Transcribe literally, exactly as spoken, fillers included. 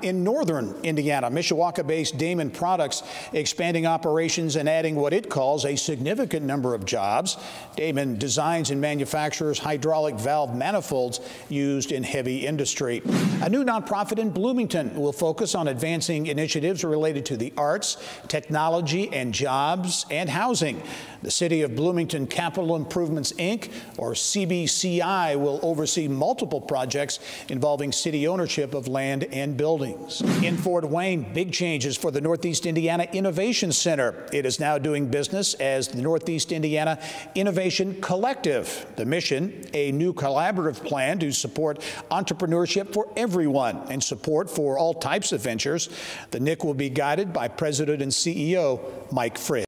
In northern Indiana, Mishawaka-based Damon Products expanding operations and adding what it calls a significant number of jobs. Damon designs and manufactures hydraulic valve manifolds used in heavy industry. A new nonprofit in Bloomington will focus on advancing initiatives related to the arts, technology, and jobs and housing. The City of Bloomington Capital Improvements, Incorporated, or C B C I, will oversee multiple projects involving city ownership of land and buildings. In Fort Wayne, big changes for the Northeast Indiana Innovation Center. It is now doing business as the Northeast Indiana Innovation Collective. The mission, a new collaborative plan to support entrepreneurship for everyone and support for all types of ventures. The N I C will be guided by President and C E O Mike Frisch.